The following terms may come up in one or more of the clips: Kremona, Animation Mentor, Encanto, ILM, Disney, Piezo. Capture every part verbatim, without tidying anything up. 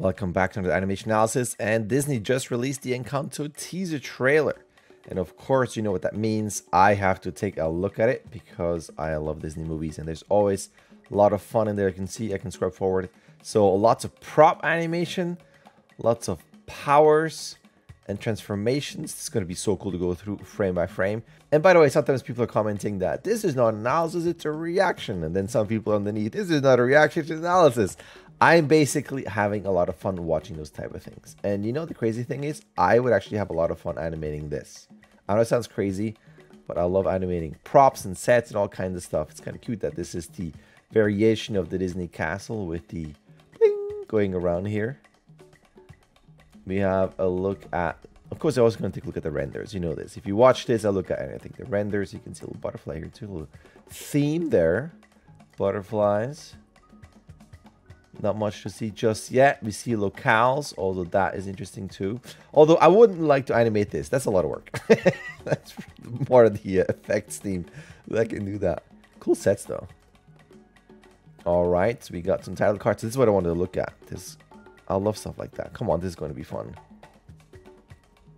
Welcome back to another Animation Analysis, and Disney just released the Encanto teaser trailer. And of course, you know what that means. I have to take a look at it because I love Disney movies, and there's always a lot of fun in there. You can see, I can scroll forward. So lots of prop animation, lots of powers and transformations. It's going to be so cool to go through frame by frame. And by the way, sometimes people are commenting that this is not analysis, it's a reaction. And then some people underneath, this is not a reaction, it's analysis. I'm basically having a lot of fun watching those type of things. And you know, the crazy thing is, I would actually have a lot of fun animating this. I know it sounds crazy, but I love animating props and sets and all kinds of stuff. It's kind of cute that this is the variation of the Disney castle with the ding going around here. We have a look at, of course, I was going to take a look at the renders. You know this. If you watch this, I look at, I think the renders, you can see a little butterfly here too, a little theme there, butterflies. Not much to see just yet. We see locales, although that is interesting too. Although I wouldn't like to animate this. That's a lot of work. That's more of the effects theme that can do that. Cool sets though. All right, so we got some title cards. This is what I wanted to look at. This, I love stuff like that. Come on, this is going to be fun.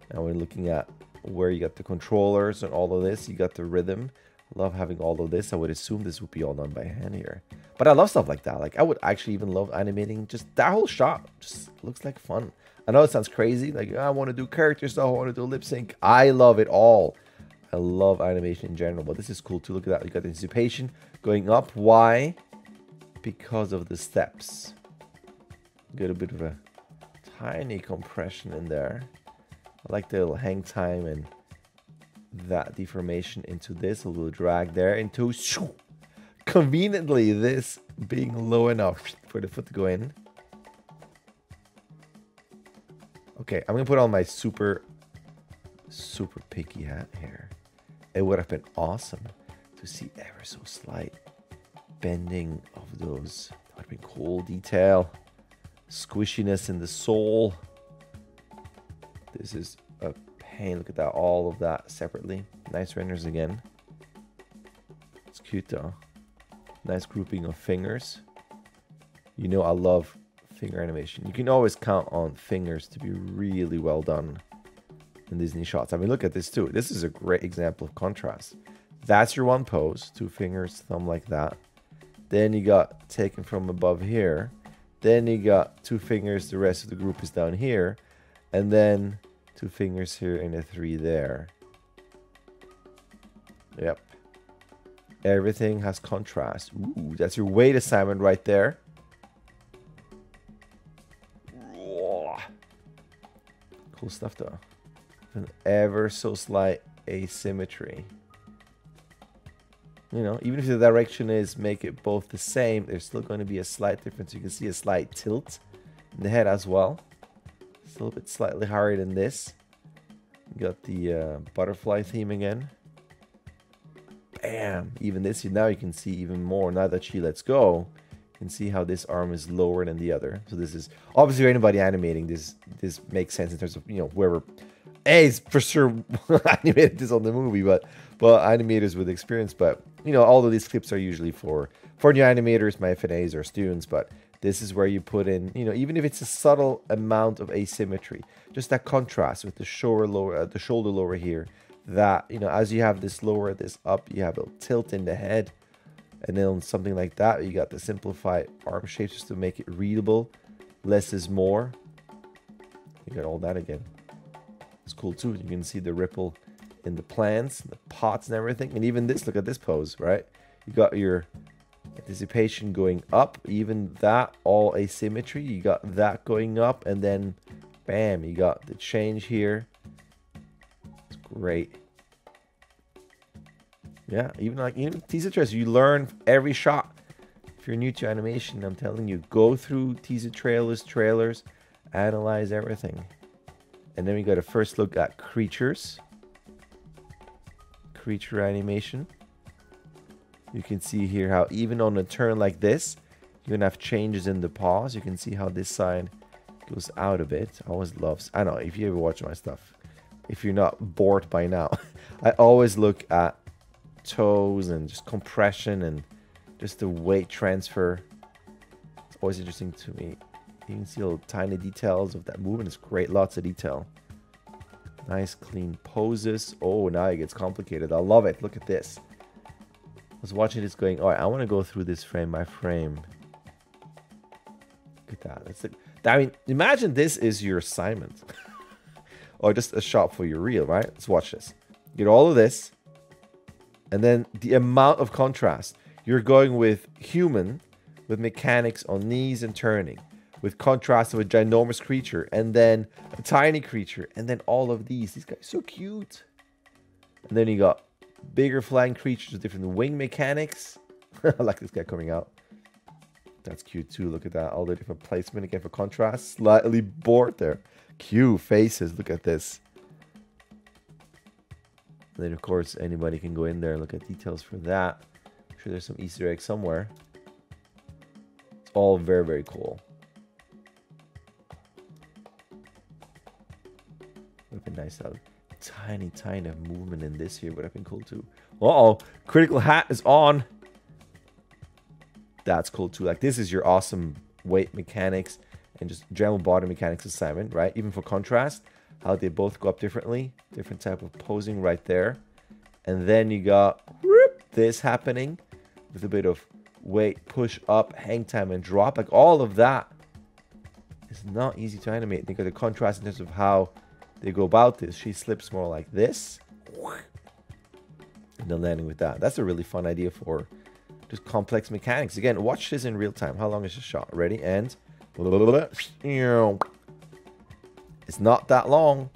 And we're looking at where you got the controllers and all of this. You got the rhythm. Love having all of this. I would assume this would be all done by hand here, but I love stuff like that. Like I would actually even love animating just that whole shot. Just looks like fun. I know it sounds crazy. Like I want to do character stuff. I want to do lip sync. I love it all. I love animation in general, but this is cool too. Look at that. You got the anticipation going up. Why? Because of the steps. Got a bit of a tiny compression in there. I like the little hang time and that deformation into this, a little drag there into shoo, conveniently this being low enough for the foot to go in. Okay, I'm gonna put on my super super picky hat here. It would have been awesome to see ever so slight bending of those. That would have been cool detail. Squishiness in the sole. This is a pain. Look at that, all of that separately. Nice renders again. It's cute though. Nice grouping of fingers. You know I love finger animation. You can always count on fingers to be really well done in Disney shots. I mean, look at this too. This is a great example of contrast. That's your one pose, two fingers, thumb like that. Then you got taken from above here. Then you got two fingers, the rest of the group is down here. And then two fingers here and a three there. Yep. Everything has contrast. Ooh, that's your weight assignment right there. Cool stuff though. An ever so slight asymmetry. You know, even if the direction is make it both the same, there's still going to be a slight difference. You can see a slight tilt in the head as well. It's a little bit slightly higher than this. You got the uh, butterfly theme again. Bam! Even this, now you can see even more. Now that she lets go, you can see how this arm is lower than the other. So this is, obviously for anybody animating, this this makes sense in terms of, you know, whoever... A is for sure animated this on the movie, but but animators with experience. But you know, all of these clips are usually for for new animators, my F N As or students. But this is where you put in, you know, even if it's a subtle amount of asymmetry, just that contrast with the shoulder lower, uh, the shoulder lower here. That, you know, as you have this lower, this up, you have a tilt in the head, and then something like that. You got the simplified arm shapes just to make it readable. Less is more. You got all that again. It's cool too. You can see the ripple in the plants, the pots and everything. And even this, look at this pose, right? You got your anticipation going up, even that, all asymmetry. You got that going up, and then bam, you got the change here. It's great. Yeah, even like, even teaser trailers, you learn every shot. If you're new to animation, I'm telling you, go through teaser trailers, trailers, analyze everything. And then we got a first look at creatures. Creature animation. You can see here how even on a turn like this, you're gonna have changes in the paws. You can see how this side goes out a bit. I always love, I know if you ever watch my stuff, if you're not bored by now, I always look at toes and just compression and just the weight transfer. It's always interesting to me You can see little tiny details of that movement. It's great. Lots of detail. Nice, clean poses. Oh, now it gets complicated. I love it. Look at this. I was watching this going, all right, I want to go through this frame by frame. Look at that. That's it. I mean, imagine this is your assignment. Or just a shot for your reel, right? Let's watch this. Get all of this. And then the amount of contrast. You're going with human, with mechanics on knees and turning, with contrast of a ginormous creature, and then a tiny creature, and then all of these. These guys are so cute. And then you got bigger flying creatures with different wing mechanics. I like this guy coming out. That's cute too. Look at that. All the different placement again for contrast. Slightly bored there. Cute faces. Look at this. And then, of course, anybody can go in there and look at details for that. I'm sure there's some Easter eggs somewhere. It's all very, very cool. Would have been nice to have a tiny, tiny movement in this here. Would have been cool, too. Uh-oh. Critical hat is on. That's cool, too. Like, this is your awesome weight mechanics and just general body mechanics assignment, right? Even for contrast. How they both go up differently. Different type of posing right there. And then you got whoop, this happening with a bit of weight, push up, hang time, and drop. Like all of that is not easy to animate. Think of the contrast in terms of how they go about this. She slips more like this. And then landing with that. That's a really fun idea for just complex mechanics. Again, watch this in real time. How long is this shot? Ready? And... it's not that long.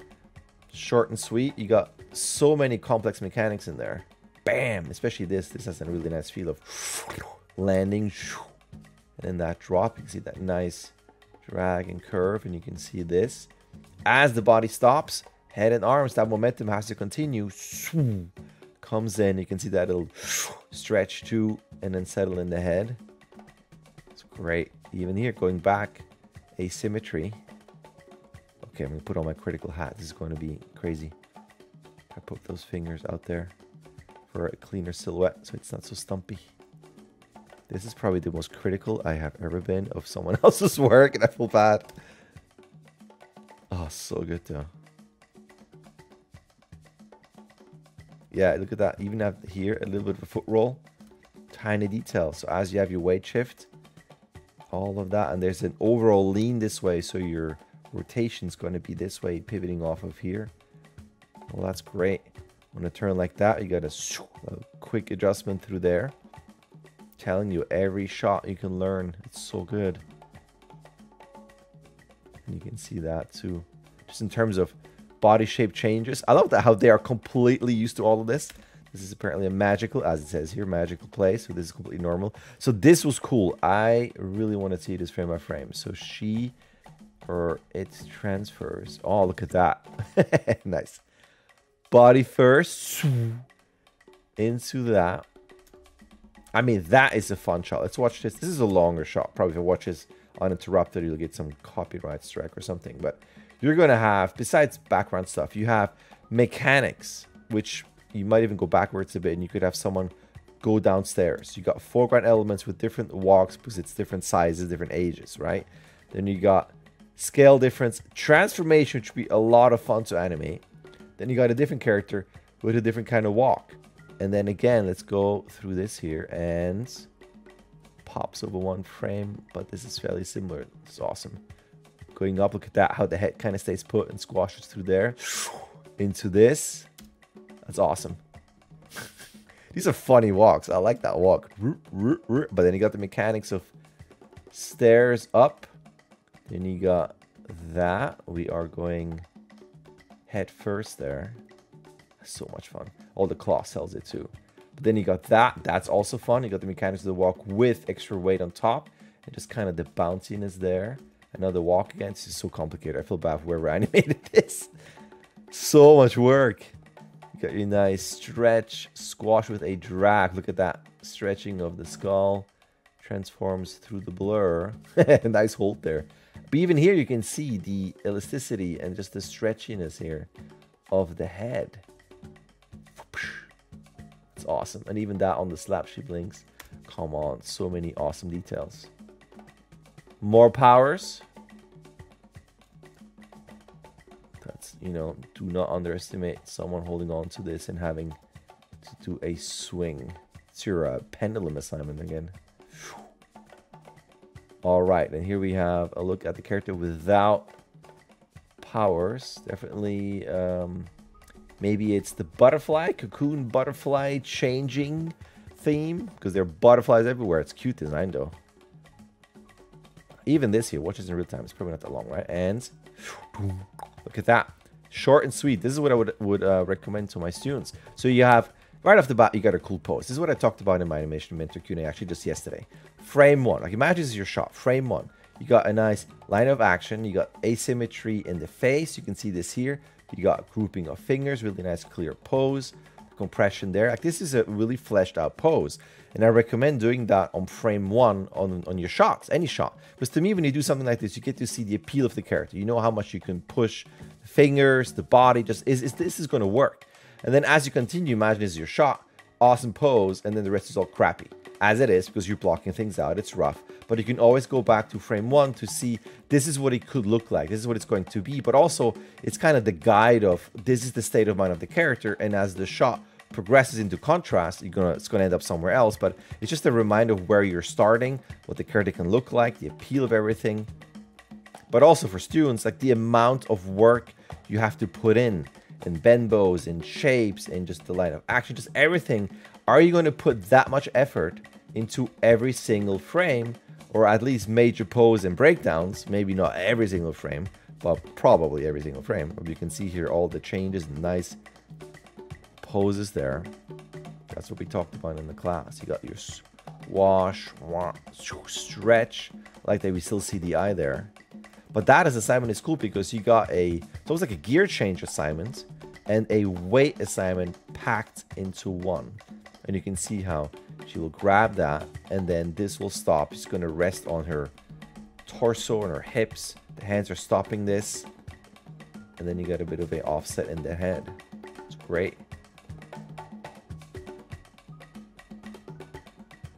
Short and sweet. You got so many complex mechanics in there. Bam! Especially this. This has a really nice feel of landing. And then that drop. You can see that nice drag and curve. And you can see this. As the body stops, head and arms, that momentum has to continue. Comes in. You can see that little stretch too. And then settle in the head. It's great. Even here, going back. Asymmetry. Okay, I'm gonna put on my critical hat. This is going to be crazy. I put those fingers out there for a cleaner silhouette so it's not so stumpy. This is probably the most critical I have ever been of someone else's work, and I feel bad. Oh, so good though. Yeah, look at that. Even have here a little bit of a foot roll, tiny detail. So as you have your weight shift, all of that, and there's an overall lean this way, so you're rotation's going to be this way, pivoting off of here. Well, that's great. On a turn like that, you got a, a quick adjustment through there. Telling you every shot you can learn. It's so good. And you can see that too. Just in terms of body shape changes. I love that how they are completely used to all of this. This is apparently a magical, as it says here, magical place. So this is completely normal. So this was cool. I really want to see this frame by frame. So she... or it transfers. Oh, look at that. Nice. Body first. Into that. I mean, that is a fun shot. Let's watch this. This is a longer shot. Probably if you watch this uninterrupted, you'll get some copyright strike or something. But you're going to have, besides background stuff, you have mechanics, which you might even go backwards a bit. And you could have someone go downstairs. You got foreground elements with different walks because it's different sizes, different ages, right? Then you got... scale difference, transformation, which would be a lot of fun to animate. Then you got a different character with a different kind of walk. And then again, let's go through this here and pops over one frame, but this is fairly similar. It's awesome. Going up, look at that, how the head kind of stays put and squashes through there into this. That's awesome. These are funny walks. I like that walk. But then you got the mechanics of stairs up. Then you got that. We are going head first there. So much fun. Oh, the claw sells it too. But then you got that. That's also fun. You got the mechanics of the walk with extra weight on top. And just kind of the bounciness there. Another walk again. This is so complicated. I feel bad for whoever animated this. So much work. You got your nice stretch, squash with a drag. Look at that stretching of the skull. Transforms through the blur. Nice hold there. But even here, you can see the elasticity and just the stretchiness here of the head. It's awesome. And even that on the slap, she blinks. Come on, so many awesome details. More powers. you know, do not underestimate someone holding on to this and having to do a swing. It's your uh, pendulum assignment again. All right, and here we have a look at the character without powers. Definitely, um, maybe it's the butterfly, cocoon butterfly changing theme, because there are butterflies everywhere. It's cute design, though. Even this here, watch this in real time. It's probably not that long, right? And look at that. Short and sweet. This is what I would, would uh, recommend to my students. So you have, right off the bat, you got a cool pose. This is what I talked about in my Animation Mentor Q and A actually just yesterday. Frame one. Like, imagine this is your shot. Frame one. You got a nice line of action. You got asymmetry in the face. You can see this here. You got grouping of fingers. Really nice clear pose. Compression there. Like, this is a really fleshed out pose. And I recommend doing that on frame one on, on your shots, any shot. Because to me, when you do something like this, you get to see the appeal of the character. You know how much you can push the fingers, the body. Just is, is this is going to work. And then as you continue, imagine this is your shot, awesome pose, and then the rest is all crappy. As it is, because you're blocking things out, it's rough. But you can always go back to frame one to see this is what it could look like. This is what it's going to be. But also, it's kind of the guide of this is the state of mind of the character. And as the shot progresses into contrast, you're gonna, it's going to end up somewhere else. But it's just a reminder of where you're starting, what the character can look like, the appeal of everything. But also for students, like the amount of work you have to put in. And bend bows and shapes and just the line of action, just everything. Are you going to put that much effort into every single frame, or at least major pose and breakdowns? Maybe not every single frame, but probably every single frame. You can see here all the changes and nice poses there. That's what we talked about in the class. You got your wash, wash, stretch, like that. We still see the eye there. But that as assignment is cool because you got a, it's almost like a gear change assignment and a weight assignment packed into one. And you can see how she will grab that and then this will stop. It's going to rest on her torso and her hips. The hands are stopping this. And then you got a bit of an offset in the head. It's great.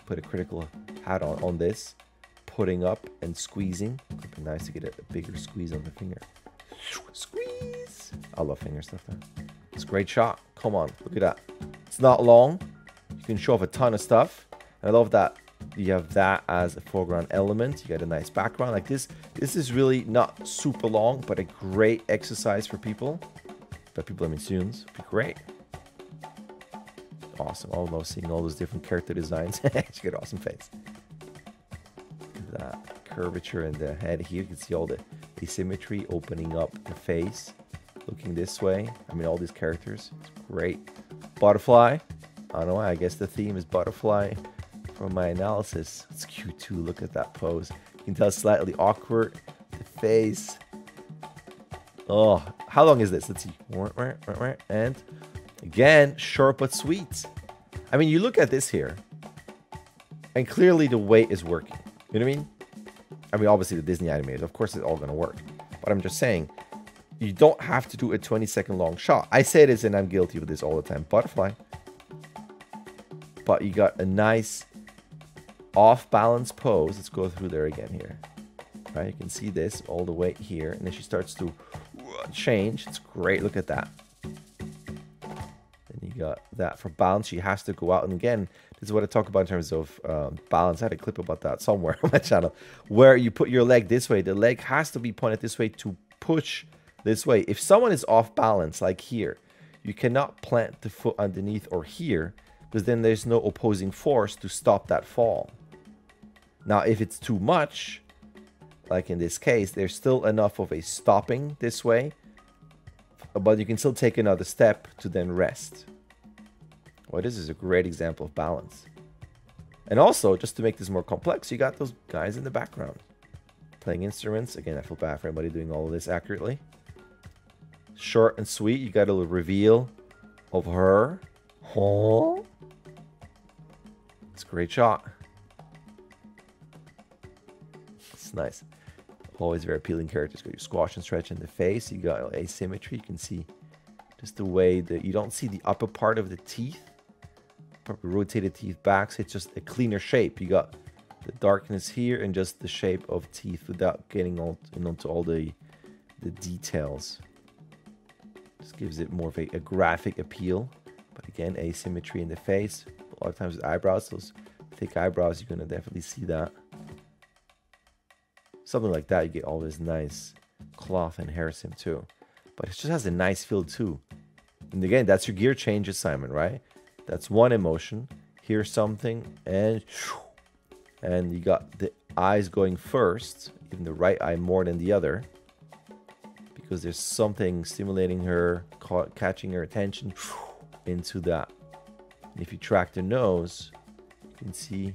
Put a critical hat on, on this. Putting up and squeezing. It'd be nice to get a, a bigger squeeze on the finger. Squeeze! I love finger stuff though. It's a great shot. Come on, look at that. It's not long. You can show off a ton of stuff. And I love that you have that as a foreground element. You got a nice background like this. This is really not super long, but a great exercise for people. But people, I mean students, it'd be great. Awesome. I love seeing all those different character designs. She's got an awesome face. That curvature in the head here, you can see all the asymmetry opening up the face, looking this way. I mean, all these characters, it's great. Butterfly, I don't know why, I guess the theme is butterfly from my analysis. It's cute too, look at that pose. You can tell it's slightly awkward, the face. Oh, how long is this? Let's see, and again, short but sweet. I mean, you look at this here, and clearly the weight is working. You know what I mean? I mean, obviously the Disney animators, of course it's all going to work. But I'm just saying, you don't have to do a twenty second long shot. I say this and I'm guilty of this all the time. Butterfly. But you got a nice off-balance pose. Let's go through there again here. Right? You can see this all the way here. And then she starts to change. It's great. Look at that. Then you got that for balance. She has to go out and again... This is what I talk about in terms of um, balance. I had a clip about that somewhere on my channel, where you put your leg this way. The leg has to be pointed this way to push this way. If someone is off balance, like here, you cannot plant the foot underneath or here, because then there's no opposing force to stop that fall. Now, if it's too much, like in this case, there's still enough of a stopping this way, but you can still take another step to then rest. Well, this is a great example of balance. And also, just to make this more complex, you got those guys in the background playing instruments. Again, I feel bad for anybody doing all of this accurately. Short and sweet, you got a little reveal of her. Oh, it's a great shot. It's nice. Always very appealing characters. Got your squash and stretch in the face. You got asymmetry. You can see just the way that you don't see the upper part of the teeth. Probably rotate the teeth back, so it's just a cleaner shape. You got the darkness here and just the shape of teeth without getting all into all the the details. Just gives it more of a, a graphic appeal. But again, asymmetry in the face. A lot of times with eyebrows, those thick eyebrows, you're going to definitely see that. Something like that, you get all this nice cloth and hair sim too. But it just has a nice feel too. And again, that's your gear change assignment, right? That's one emotion. Here's something, and and you got the eyes going first, even the right eye more than the other, because there's something stimulating her, caught, catching her attention into that. And if you track the nose, you can see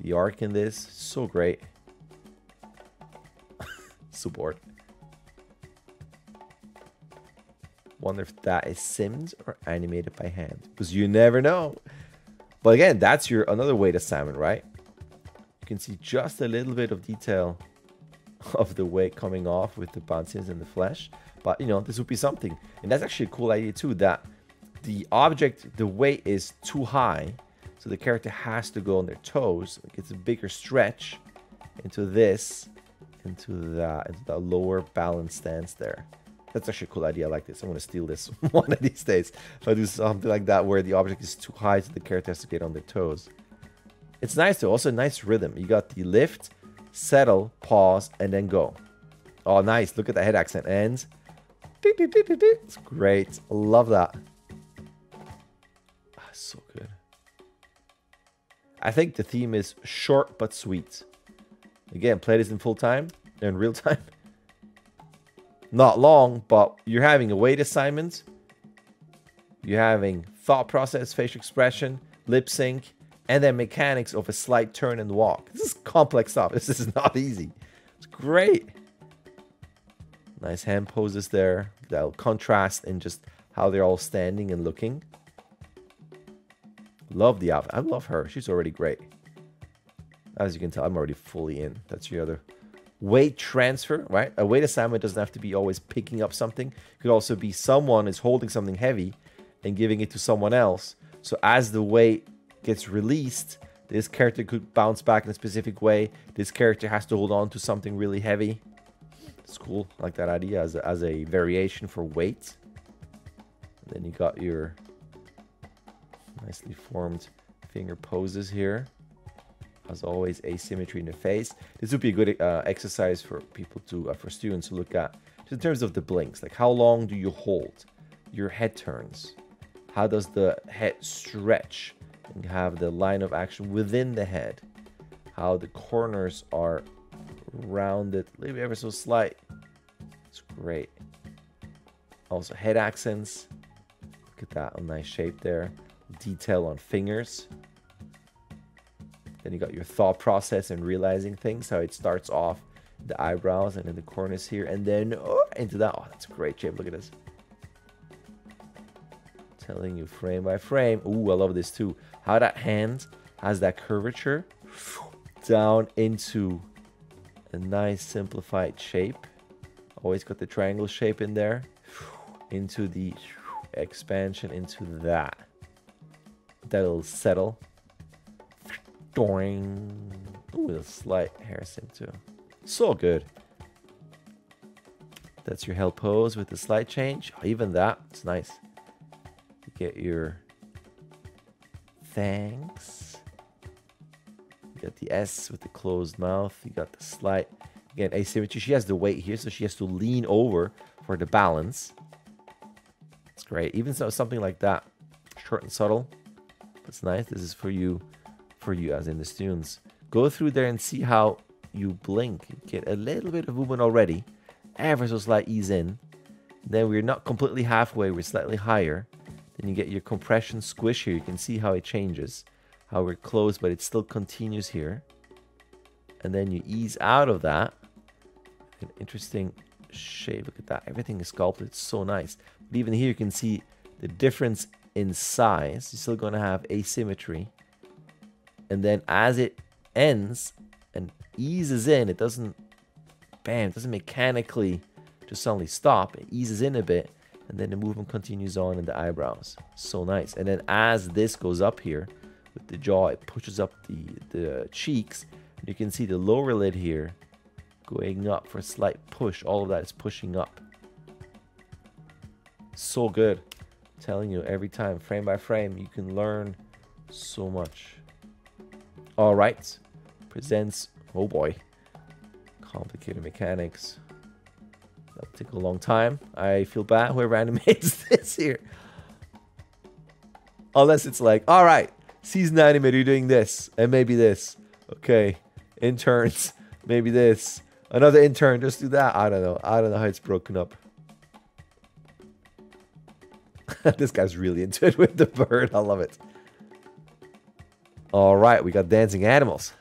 the arc in this. So great. So bored. Wonder if that is simmed or animated by hand, because you never know. But again, that's your another way to salmon, right? You can see just a little bit of detail of the weight coming off with the bounciness and the flesh. But you know, this would be something. And that's actually a cool idea too, that the object, the weight is too high, so the character has to go on their toes. It gets a bigger stretch into this, into that, into that lower balance stance there. That's actually a cool idea. I like this. I'm going to steal this one of these days. If I do something like that where the object is too high, so the character has to get on their toes. It's nice though. Also nice rhythm. You got the lift, settle, pause, and then go. Oh, nice. Look at that head accent. And beep, beep, beep, beep, beep. It's great. Love that. Ah, so good. I think the theme is short but sweet. Again, play this in full time, in real time. Not long, but you're having a weight assignment. You're having thought process, facial expression, lip sync, and then mechanics of a slight turn and walk. This is complex stuff. This is not easy. It's great. Nice hand poses there. That'll contrast in just how they're all standing and looking. Love the outfit. I love her. She's already great. As you can tell, I'm already fully in. That's your other... weight transfer, right? A weight assignment doesn't have to be always picking up something. It could also be someone is holding something heavy and giving it to someone else. So as the weight gets released, this character could bounce back in a specific way. This character has to hold on to something really heavy. It's cool. I like that idea as a, as a variation for weight. And then you got your nicely formed finger poses here. As always, asymmetry in the face. This would be a good uh, exercise for people to, uh, for students to look at. Just in terms of the blinks, like how long do you hold? Your head turns. How does the head stretch? And have the line of action within the head. How the corners are rounded, maybe ever so slight. It's great. Also head accents. Look at that, a nice shape there. Detail on fingers. Then you got your thought process and realizing things, how it starts off the eyebrows and then the corners here, and then oh, into that. Oh, that's a great shape. Look at this. Telling you frame by frame. Ooh, I love this too. How that hand has that curvature down into a nice simplified shape. Always got the triangle shape in there. Into the expansion into that. That'll settle. Doing with a slight hair sim too. So good. That's your held pose with the slight change. Oh, even that, it's nice. You get your thanks. You got the S with the closed mouth. You got the slight, again, asymmetry. She has the weight here, so she has to lean over for the balance. It's great. Even so, something like that, short and subtle. That's nice. This is for you. For you as in the students, go through there and see how you blink. You get a little bit of movement already, ever so slight ease in, then we're not completely halfway, we're slightly higher, then you get your compression squish here. You can see how it changes, how we're close but it still continues here, and then you ease out of that. An interesting shape. Look at that, everything is sculpted. It's so nice. But even here you can see the difference in size. You're still going to have asymmetry. And then as it ends and eases in, it doesn't, bam, it doesn't mechanically just suddenly stop. It eases in a bit, and then the movement continues on in the eyebrows. So nice. And then as this goes up here with the jaw, it pushes up the, the cheeks. And you can see the lower lid here going up for a slight push. All of that is pushing up. so good. I'm telling you, every time, frame by frame, you can learn so much. All right, presents, oh boy, complicated mechanics. That'll take a long time. I feel bad whoever animates this here. Unless it's like, all right, season animator, you're doing this, and maybe this. Okay, interns, maybe this. Another intern, just do that. I don't know. I don't know how it's broken up. This guy's really into it with the bird. I love it. All right, we got dancing animals.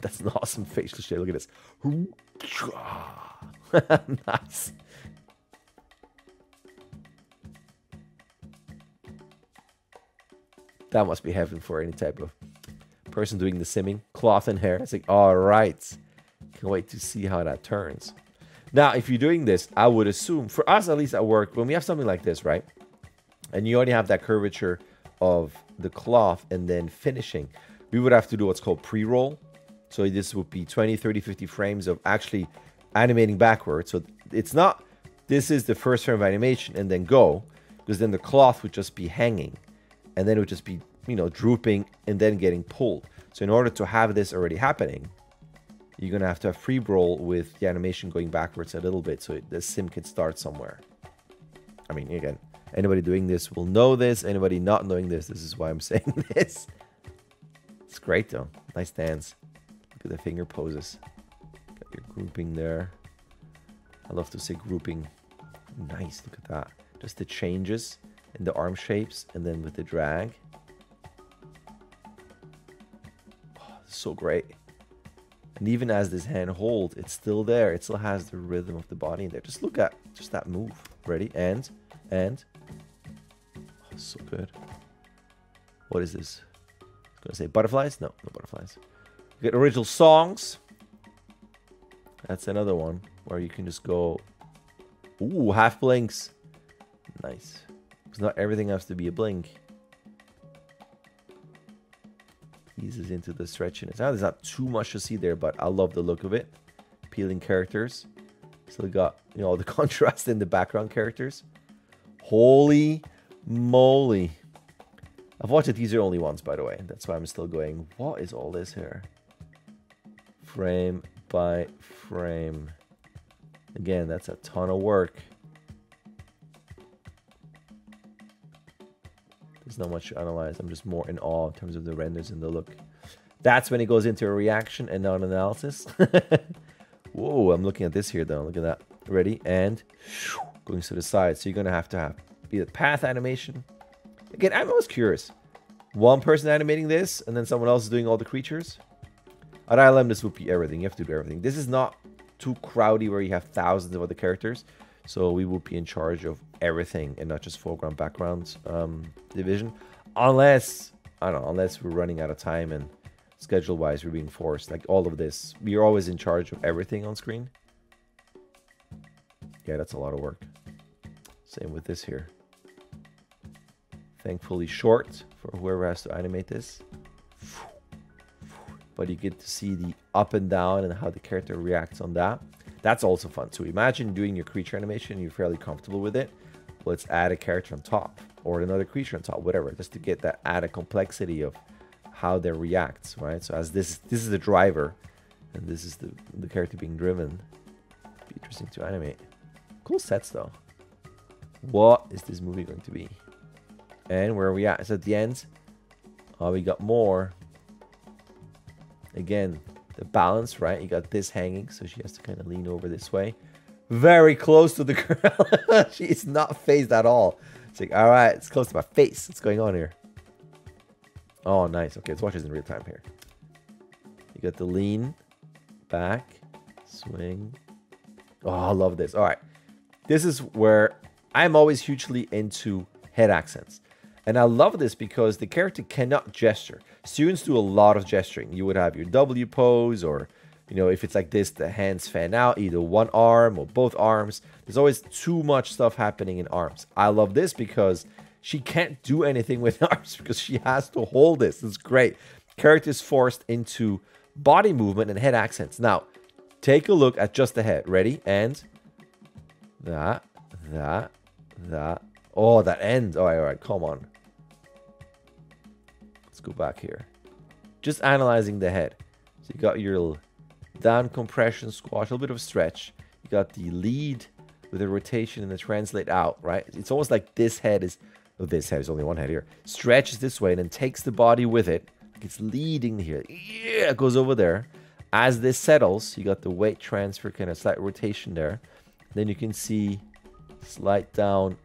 That's an awesome facial shape. Look at this. Nice. That must be heaven for any type of person doing the simming. Cloth and hair. It's like, all right. Can't wait to see how that turns. Now, if you're doing this, I would assume, for us at least at work, when we have something like this, right? And you already have that curvature of the cloth and then finishing, we would have to do what's called pre-roll. So this would be twenty, thirty, fifty frames of actually animating backwards. So it's not, this is the first frame of animation and then go, because then the cloth would just be hanging and then it would just be, you know, drooping and then getting pulled. So in order to have this already happening, you're going to have to have pre-roll with the animation going backwards a little bit so it, the sim can start somewhere. I mean, again, anybody doing this will know this. Anybody not knowing this, this is why I'm saying this. It's great, though. Nice dance. Look at the finger poses. Got your grouping there. I love to say grouping. Nice. Look at that. Just the changes in the arm shapes and then with the drag. Oh, so great. And even as this hand holds, it's still there. It still has the rhythm of the body in there. Just look at just that move. Ready? And, and. Oh, so good. What is this? I was going to say butterflies. No, no butterflies. You get original songs. That's another one where you can just go. Ooh, half blinks. Nice. Because not everything has to be a blink. Eases into the stretchiness. Now there's not too much to see there, but I love the look of it. Peeling characters. So we got, you know, the contrast in the background characters. Holy moly. I've watched it. These are only ones, by the way. That's why I'm still going, what is all this here? Frame by frame. Again, that's a ton of work. There's not much to analyze. I'm just more in awe in terms of the renders and the look. That's when it goes into a reaction and not an analysis. Whoa, I'm looking at this here, though. Look at that. Ready? And going to the side. So you're going to have to have either path animation. Again, I'm always curious. One person animating this, and then someone else is doing all the creatures. At I L M, this would be everything. You have to do everything. This is not too crowdy where you have thousands of other characters. So we will be in charge of everything and not just foreground, background um, division. Unless, I don't know, unless we're running out of time and schedule-wise we're being forced. Like all of this, we're always in charge of everything on screen. Yeah, that's a lot of work. Same with this here. Thankfully short for whoever has to animate this. But you get to see the up and down and how the character reacts on that. That's also fun. So imagine doing your creature animation, you're fairly comfortable with it. Let's add a character on top or another creature on top, whatever, just to get that added complexity of how they react, right? So as this, this is the driver and this is the, the character being driven. It'd be interesting to animate. Cool sets though. What is this movie going to be? And where are we at? It's at the end. Oh, we got more. Again, the balance, right? You got this hanging, so she has to kind of lean over this way. Very close to the girl. She's not phased at all. It's like, all right, it's close to my face. What's going on here? Oh, nice. Okay, let's watch this in real time here. You got the lean, back, swing. Oh, I love this. All right. This is where I'm always hugely into head accents. And I love this because the character cannot gesture. Students do a lot of gesturing. You would have your W pose or, you know, if it's like this, the hands fan out, either one arm or both arms. There's always too much stuff happening in arms. I love this because she can't do anything with arms because she has to hold this. It's great. Character is forced into body movement and head accents. Now, take a look at just the head. Ready? And that, that, that. Oh, that ends. All right, all right, come on. Let's go back here. Just analyzing the head. So you got your down compression squash, a little bit of stretch. You got the lead with the rotation and the translate out, right? It's almost like this head is, oh, this head is only one head here. Stretches this way and then takes the body with it. It's leading here. Yeah, it goes over there. As this settles, you got the weight transfer, kind of slight rotation there. Then you can see slide down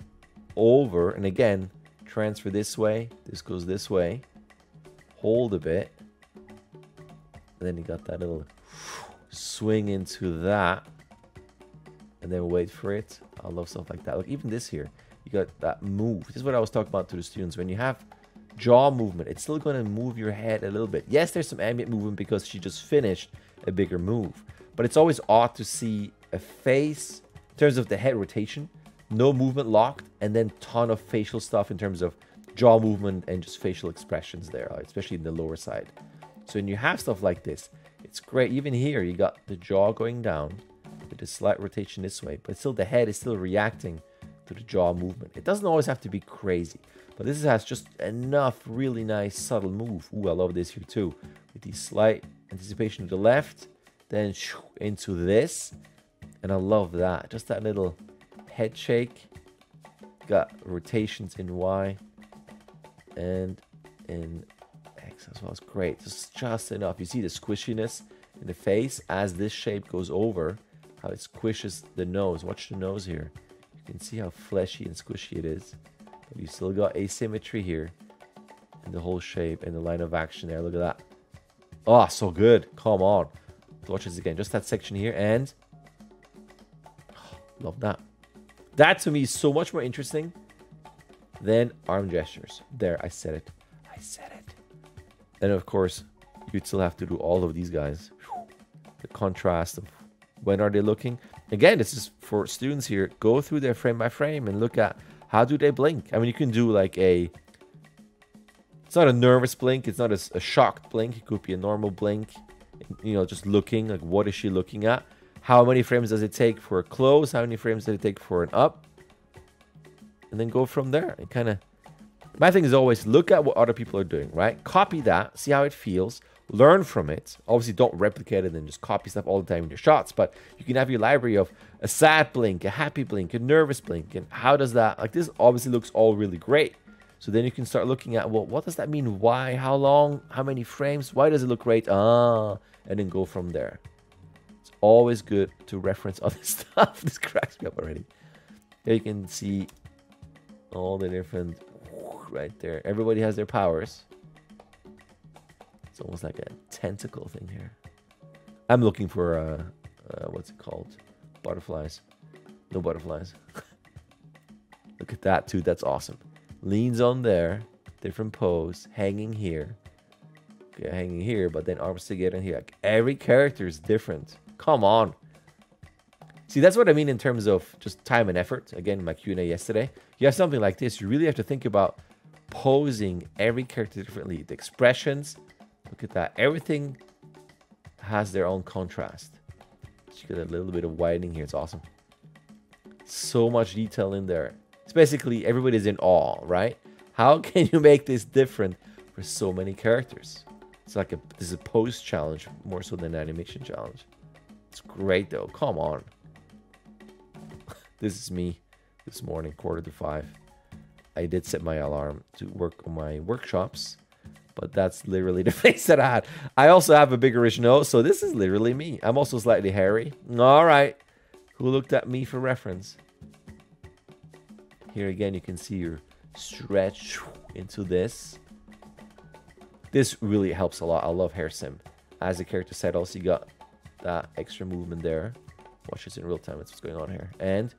over, and again, transfer this way. This goes this way. Hold a bit. And then you got that little swing into that. And then wait for it. I love stuff like that. Look, even this here, you got that move. This is what I was talking about to the students. When you have jaw movement, it's still going to move your head a little bit. Yes, there's some ambient movement because she just finished a bigger move, but it's always odd to see a face in terms of the head rotation, no movement locked, and then ton of facial stuff in terms of jaw movement and just facial expressions there, especially in the lower side. So when you have stuff like this, it's great. Even here, you got the jaw going down with a slight rotation this way, but still the head is still reacting to the jaw movement. It doesn't always have to be crazy, but this has just enough really nice subtle move. Ooh, I love this here too. With the slight anticipation to the left, then shoo, into this. And I love that. Just that little head shake. Got rotations in Y and in X as well. It's great. It's just enough. You see the squishiness in the face as this shape goes over, how it squishes the nose. Watch the nose here. You can see how fleshy and squishy it is. You still got asymmetry here and the whole shape and the line of action there. Look at that. Oh, so good. Come on. Watch this again. Just that section here and oh, love that. That to me is so much more interesting than arm gestures. There, I said it. I said it. And of course, you'd still have to do all of these guys. The contrast of when are they looking. Again, this is for students here. Go through their frame by frame and look at how do they blink? I mean, you can do like a, it's not a nervous blink. It's not a, a shocked blink. It could be a normal blink, you know, just looking like, what is she looking at? How many frames does it take for a close? How many frames does it take for an up? And then go from there and kind of, my thing is always look at what other people are doing, right? Copy that, see how it feels, learn from it. Obviously don't replicate it and just copy stuff all the time in your shots, but you can have your library of a sad blink, a happy blink, a nervous blink, and how does that, like this obviously looks all really great. So then you can start looking at, well, what does that mean? Why, how long, how many frames, why does it look great? Ah, and then go from there. It's always good to reference other stuff. This cracks me up already. There you can see all the different, right there. Everybody has their powers. It's almost like a tentacle thing here. I'm looking for, uh, uh, what's it called? Butterflies. No butterflies. Look at that, too. That's awesome. Leans on there. Different pose. Hanging here. Okay, hanging here, but then arms together here. Like, every character is different. Come on. See, that's what I mean in terms of just time and effort. Again, my Q and A yesterday. You have something like this. You really have to think about posing every character differently. The expressions. Look at that. Everything has their own contrast. She got a little bit of widening here. It's awesome. So much detail in there. It's basically everybody's in awe, right? How can you make this different for so many characters? It's like a, this is a pose challenge more so than an animation challenge. It's great though. Come on. This is me this morning, quarter to five. I did set my alarm to work on my workshops. But that's literally the face that I had. I also have a biggerish nose, so this is literally me. I'm also slightly hairy. All right. Who looked at me for reference? Here again, you can see your stretch into this. This really helps a lot. I love hair sim. As a character set, also you got that extra movement there. Watch this in real time. That's what's going on here. And,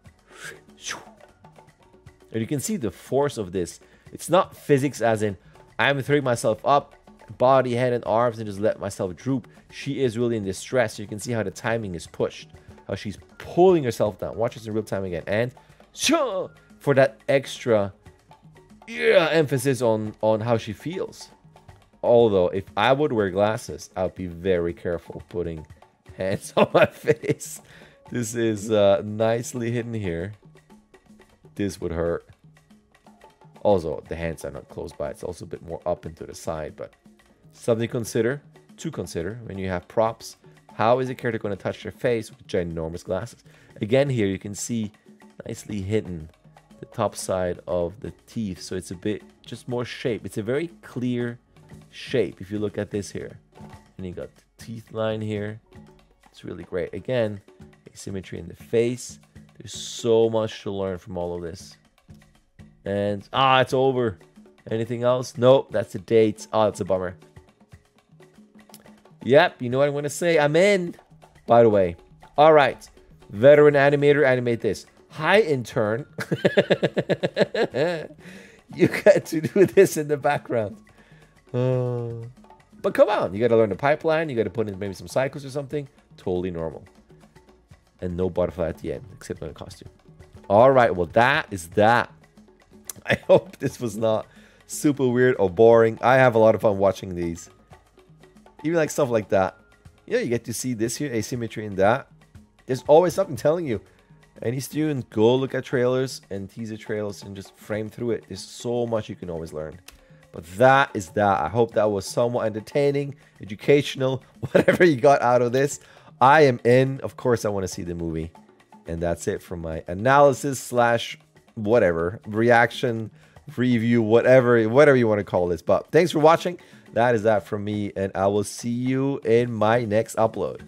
and you can see the force of this. It's not physics as in, I'm throwing myself up, body, head, and arms, and just let myself droop. She is really in distress. You can see how the timing is pushed, how she's pulling herself down. Watch this in real time again. And for that extra yeah, emphasis on, on how she feels. Although, if I would wear glasses, I would be very careful putting hands on my face. This is uh, nicely hidden here. This would hurt. Also, the hands are not close by. It's also a bit more up and to the side, but something to consider, to consider when you have props. How is the character going to touch their face with ginormous glasses? Again, here you can see nicely hidden the top side of the teeth. So it's a bit just more shape. It's a very clear shape. If you look at this here, and you got the teeth line here. It's really great. Again, asymmetry in the face. There's so much to learn from all of this. And, ah, it's over. Anything else? Nope, that's the dates. Oh, that's a bummer. Yep, you know what I'm going to say. I'm in, by the way. All right. Veteran animator, animate this. Hi, intern. You got to do this in the background. Uh, but come on. You got to learn the pipeline. You got to put in maybe some cycles or something. Totally normal. And no butterfly at the end, except on the costume. All right. Well, that is that. I hope this was not super weird or boring. I have a lot of fun watching these. Even like stuff like that. Yeah, you get to see this here, asymmetry in that. There's always something telling you. Any student, go look at trailers and teaser trailers and just frame through it. There's so much you can always learn. But that is that. I hope that was somewhat entertaining, educational, whatever you got out of this. I am in. Of course, I want to see the movie. And that's it for my analysis slash whatever, reaction, review, whatever, whatever you want to call this. But thanks for watching. That is that from me, and I will see you in my next upload.